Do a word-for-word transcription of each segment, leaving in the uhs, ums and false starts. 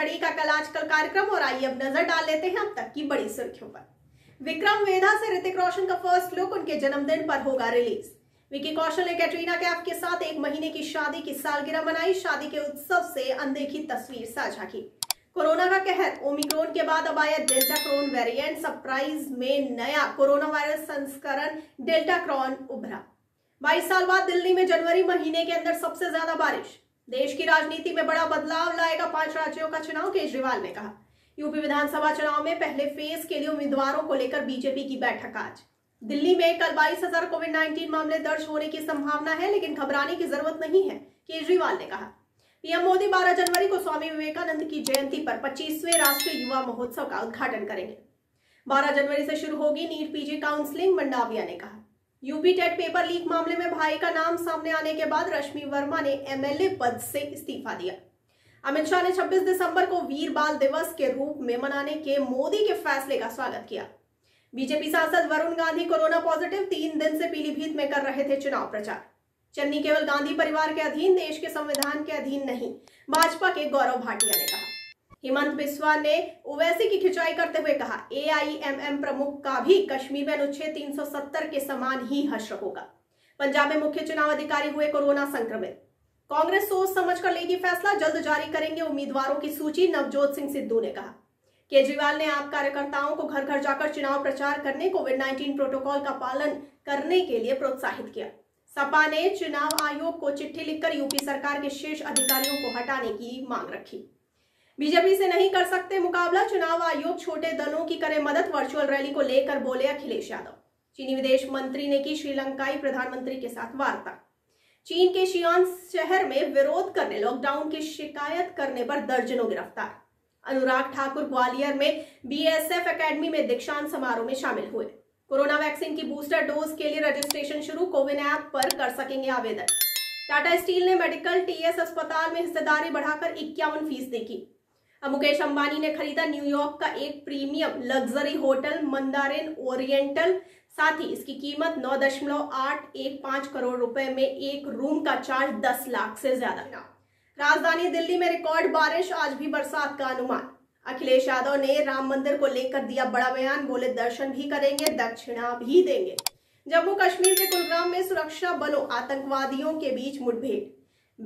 छड़ी का कल आजकल कार्यक्रम। और आइए अब नजर डाल लेते हैं अब तक की बड़ी सुर्खियों पर। विक्रम वेधा से ऋतिक रोशन का फर्स्ट लुक उनके जन्मदिन पर होगा रिलीज। विकी कौशल ने कैटरीना कैफ के साथ एक महीने की शादी की सालगिरह मनाई, शादी के उत्सव से अनदेखी तस्वीर साझा की। कोरोना का कहर, ओमिक्रॉन के बाद अब आया डेल्टा क्रॉन वेरिएंट। सरप्राइज में नया कोरोना वायरस संस्करण डेल्टा क्रॉन उभरा। बाईस साल बाद दिल्ली में जनवरी महीने के अंदर सबसे ज्यादा बारिश। देश की राजनीति में बड़ा बदलाव लाएगा पांच राज्यों का चुनाव, केजरीवाल ने कहा। यूपी विधानसभा चुनाव में पहले फेज के लिए उम्मीदवारों को लेकर बीजेपी की बैठक आज। दिल्ली में कल बाईस हजार कोविड नाइन्टीन मामले दर्ज होने की संभावना है, लेकिन घबराने की जरूरत नहीं है, केजरीवाल ने कहा। पीएम मोदी बारह जनवरी को स्वामी विवेकानंद की जयंती पर पच्चीसवें राष्ट्रीय युवा महोत्सव का उद्घाटन करेंगे। बारह जनवरी से शुरू होगी नीट पीजी काउंसलिंग, मंडाविया ने कहा। यूपी टेट पेपर लीक मामले में भाई का नाम सामने आने के बाद रश्मि वर्मा ने एमएलए पद से इस्तीफा दिया। अमित शाह ने छब्बीस दिसंबर को वीर बाल दिवस के रूप में मनाने के मोदी के फैसले का स्वागत किया। बीजेपी सांसद वरुण गांधी कोरोना पॉजिटिव, तीन दिन से पीलीभीत में कर रहे थे चुनाव प्रचार। चन्नी केवल गांधी परिवार के अधीन, देश के संविधान के अधीन नहीं, भाजपा के गौरव भाटिया ने कहा। हेमंत बिस्वा ने ओवैसी की खिंचाई करते हुए कहा, ए आई एम एम प्रमुख का भी कश्मीर में अनुच्छेद तीन सौ सत्तर के समान ही हश्र होगा। पंजाब में मुख्य चुनाव अधिकारी हुए कोरोना संक्रमित। कांग्रेस सोच समझकर लेगी फैसला, जल्द जारी करेंगे उम्मीदवारों की सूची, नवजोत सिंह सिद्धू ने कहा। केजरीवाल ने आप कार्यकर्ताओं को घर घर जाकर चुनाव प्रचार करने, कोविड नाइन्टीन प्रोटोकॉल का पालन करने के लिए प्रोत्साहित किया। सपा ने चुनाव आयोग को चिट्ठी लिखकर यूपी सरकार के शीर्ष अधिकारियों को हटाने की मांग रखी। बीजेपी से नहीं कर सकते मुकाबला, चुनाव आयोग छोटे दलों की करे मदद, वर्चुअल रैली को लेकर बोले अखिलेश यादव। चीनी विदेश मंत्री ने की श्रीलंकाई प्रधानमंत्री के साथ वार्ता। चीन के शियान शहर में विरोध करने, लॉकडाउन की शिकायत करने पर दर्जनों गिरफ्तार। अनुराग ठाकुर ग्वालियर में बीएसएफ अकेडमी में दीक्षांत समारोह में शामिल हुए। कोरोना वैक्सीन की बूस्टर डोज के लिए रजिस्ट्रेशन शुरू, कोविन ऐप पर कर सकेंगे आवेदन। टाटा स्टील ने मेडिकल टीएस अस्पताल में हिस्सेदारी बढ़ाकर इक्यावन फीसदी की। अब मुकेश अंबानी ने खरीदा न्यूयॉर्क का एक premium luxury hotel Mandarin Oriental. साथ ही इसकी कीमत नौ दशमलव आठ एक पांच करोड़ रुपए में, एक रूम का चार्ज दस लाख से ज्यादा। राजधानी दिल्ली में रिकॉर्ड बारिश, आज भी बरसात का अनुमान। अखिलेश यादव ने राम मंदिर को लेकर दिया बड़ा बयान, बोले दर्शन भी करेंगे, दक्षिणा भी देंगे। जम्मू कश्मीर के कुलग्राम में सुरक्षा बलों आतंकवादियों के बीच मुठभेड़।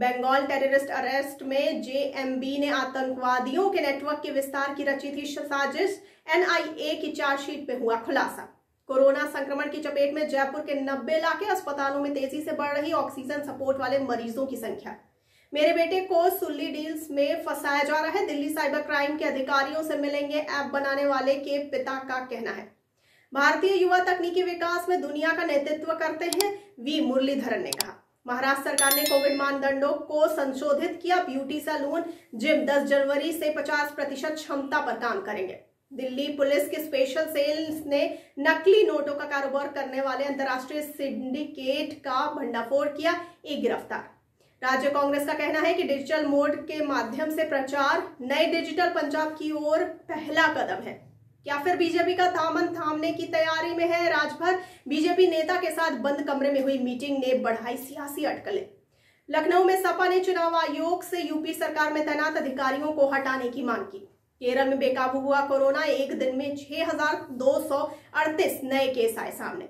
बंगाल टेररिस्ट अरेस्ट में जेएमबी ने आतंकवादियों के नेटवर्क के विस्तार की रची थी साजिश, एन आई ए की चार्जशीट में हुआ खुलासा। कोरोना संक्रमण की चपेट में जयपुर के नब्बे इलाके, अस्पतालों में तेजी से बढ़ रही ऑक्सीजन सपोर्ट वाले मरीजों की संख्या। मेरे बेटे को सुल्ली डील्स में फंसाया जा रहा है, दिल्ली साइबर क्राइम के अधिकारियों से मिलेंगे ऐप बनाने वाले के पिता का कहना है। भारतीय युवा तकनीकी विकास में दुनिया का नेतृत्व करते हैं, वी मुरलीधरन ने कहा। महाराष्ट्र सरकार ने कोविड मानदंडों को संशोधित किया, ब्यूटी सैलून जिम दस जनवरी से पचास प्रतिशत क्षमता पर काम करेंगे। दिल्ली पुलिस के स्पेशल सेल्स ने नकली नोटों का कारोबार करने वाले अंतर्राष्ट्रीय सिंडिकेट का भंडाफोड़ किया, एक गिरफ्तार। राज्य कांग्रेस का कहना है कि डिजिटल मोड के माध्यम से प्रचार, नए डिजिटल पंजाब की ओर पहला कदम है। क्या फिर बीजेपी का दामन थामने की तैयारी में है राजभर? बीजेपी नेता के साथ बंद कमरे में हुई मीटिंग ने बढ़ाई सियासी अटकलें। लखनऊ में सपा ने चुनाव आयोग से यूपी सरकार में तैनात अधिकारियों को हटाने की मांग की। केरल में बेकाबू हुआ कोरोना, एक दिन में छह हजार दो सौ अड़तीस नए केस आए सामने।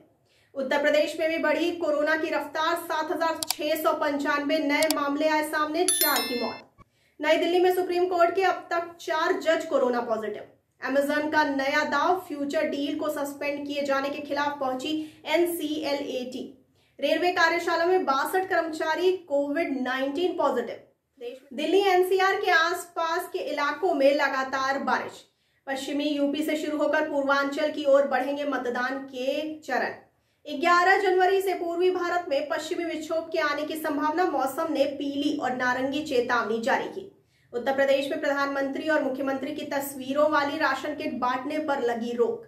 उत्तर प्रदेश में भी बढ़ी कोरोना की रफ्तार, सात हजार छह सौ पंचानवे नए मामले आए सामने, चार की मौत। नई दिल्ली में सुप्रीम कोर्ट के अब तक चार जज कोरोना पॉजिटिव। अमेजन का नया दाव, फ्यूचर डील को सस्पेंड किए जाने के खिलाफ पहुंची N C L A T. Railway कार्यशाला में बासठ कर्मचारी Covid nineteen positive. Delhi N C R के आसपास के इलाकों में लगातार बारिश। पश्चिमी यूपी से शुरू होकर पूर्वांचल की ओर बढ़ेंगे मतदान के चरण। ग्यारह जनवरी से पूर्वी भारत में पश्चिमी विक्षोभ के आने की संभावना, मौसम ने पीली और नारंगी चेतावनी जारी की। उत्तर प्रदेश में प्रधानमंत्री और मुख्यमंत्री की तस्वीरों वाली राशन किट बांटने पर लगी रोक।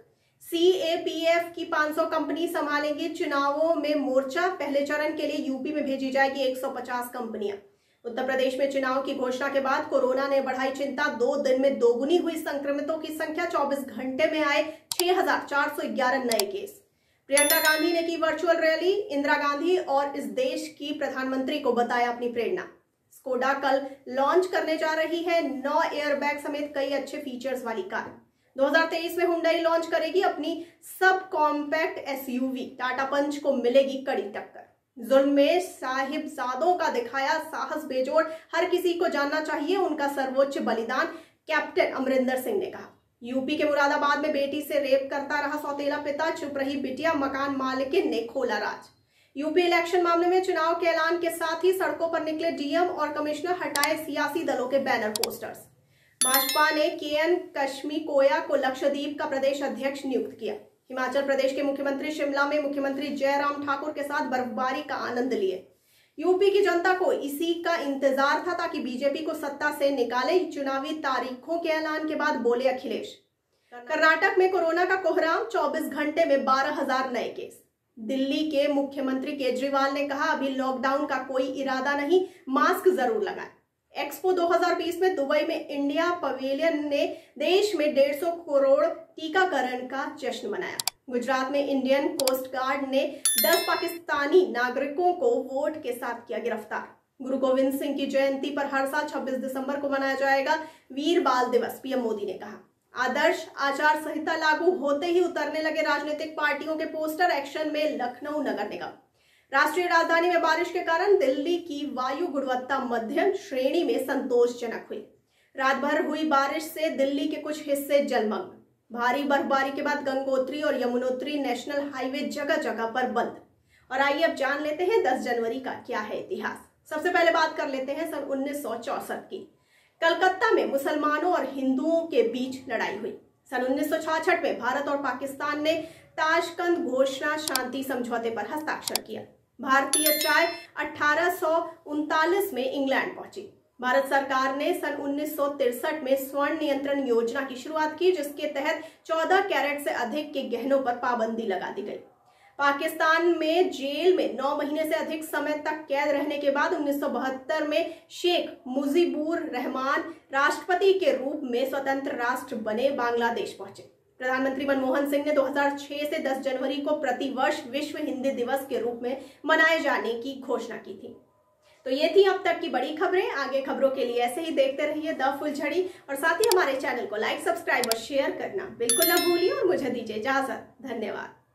सी ए पी एफ की पांच सौ कंपनी संभालेंगी चुनावों में मोर्चा, पहले चरण के लिए यूपी में भेजी जाएगी एक सौ पचास कंपनियां। उत्तर प्रदेश में चुनाव की घोषणा के बाद कोरोना ने बढ़ाई चिंता, दो दिन में दोगुनी हुई संक्रमितों की संख्या, चौबीस घंटे में आए छह हजार चार सौ ग्यारह नए केस। प्रियंका गांधी ने की वर्चुअल रैली, इंदिरा गांधी और इस देश की प्रधानमंत्री को बताया अपनी प्रेरणा। स्कोडा कल लॉन्च करने जा रही है नौ एयरबैग समेत कई अच्छे फीचर्स वाली कार। दो हज़ार तेईस में हुंडई लॉन्च करेगी अपनी सब कॉम्पैक्ट एसयूवी, टाटा पंच को मिलेगी कड़ी टक्कर। जुल्म में साहिबजादों का दिखाया साहस बेजोड़, हर किसी को जानना चाहिए उनका सर्वोच्च बलिदान, कैप्टन अमरिंदर सिंह ने कहा। यूपी के मुरादाबाद में बेटी से रेप करता रहा सौतेला पिता, चुप रही बिटिया, मकान मालिकिन ने खोला राज। यूपी इलेक्शन मामले में चुनाव के ऐलान के साथ ही सड़कों पर निकले डीएम और कमिश्नर, हटाए सियासी दलों के बैनर पोस्टर्स। भाजपा ने केएन कश्मी कोया को लक्षद्वीप का प्रदेश अध्यक्ष नियुक्त किया। हिमाचल प्रदेश के मुख्यमंत्री शिमला में मुख्यमंत्री जयराम ठाकुर के साथ बर्फबारी का आनंद लिए। यूपी की जनता को इसी का इंतजार था ताकि बीजेपी को सत्ता से निकाले, चुनावी तारीखों के ऐलान के बाद बोले अखिलेश। कर्नाटक में कोरोना का कोहराम, चौबीस घंटे में बारह हजार नए केस। दिल्ली के मुख्यमंत्री केजरीवाल ने कहा अभी लॉकडाउन का कोई इरादा नहीं, मास्क जरूर लगाएं। एक्सपो दो हज़ार बीस में दुबई में इंडिया पवेलियन ने देश में डेढ़ सौ करोड़ टीकाकरण का जश्न मनाया। गुजरात में इंडियन कोस्ट गार्ड ने दस पाकिस्तानी नागरिकों को वोट के साथ किया गिरफ्तार। गुरु गोविंद सिंह की जयंती पर हर साल छब्बीस दिसंबर को मनाया जाएगा वीर बाल दिवस, पीएम मोदी ने कहा। आदर्श आचार संहिता लागू होते ही उतरने लगे राजनीतिक पार्टियों के पोस्टर, एक्शन में लखनऊ नगर निगम। राष्ट्रीय राजधानी में बारिश के कारण दिल्ली की वायु गुणवत्ता मध्यम श्रेणी में संतोषजनक हुई। रात भर हुई बारिश से दिल्ली के कुछ हिस्से जलमग्न। भारी बर्फबारी के बाद गंगोत्री और यमुनोत्री नेशनल हाईवे जगह जगह पर बंद। और आइए अब जान लेते हैं दस जनवरी का क्या है इतिहास। सबसे पहले बात कर लेते हैं सन उन्नीस सौ चौसठ की। कलकत्ता में मुसलमानों और हिंदुओं के बीच लड़ाई हुई। सन उन्नीस सौ छियासठ में भारत और पाकिस्तान ने ताशकंद घोषणा शांति समझौते पर हस्ताक्षर किया। भारतीय चाय अठारह सौ उनतालीस में इंग्लैंड पहुंची। भारत सरकार ने सन उन्नीस सौ तिरसठ में स्वर्ण नियंत्रण योजना की शुरुआत की, जिसके तहत चौदह कैरेट से अधिक के गहनों पर पाबंदी लगा दी गई। पाकिस्तान में जेल में नौ महीने से अधिक समय तक कैद रहने के बाद उन्नीस सौ बहत्तर में शेख मुजीबुर रहमान राष्ट्रपति के रूप में स्वतंत्र राष्ट्र बने बांग्लादेश पहुंचे। प्रधानमंत्री मनमोहन सिंह ने दो हज़ार छह से दस जनवरी को प्रतिवर्ष विश्व हिंदी दिवस के रूप में मनाए जाने की घोषणा की थी। तो ये थी अब तक की बड़ी खबरें। आगे खबरों के लिए ऐसे ही देखते रहिए द फुलझड़ी, और साथ ही हमारे चैनल को लाइक, सब्सक्राइब और शेयर करना बिल्कुल ना भूलिए। और मुझे दीजिए इजाजत, धन्यवाद।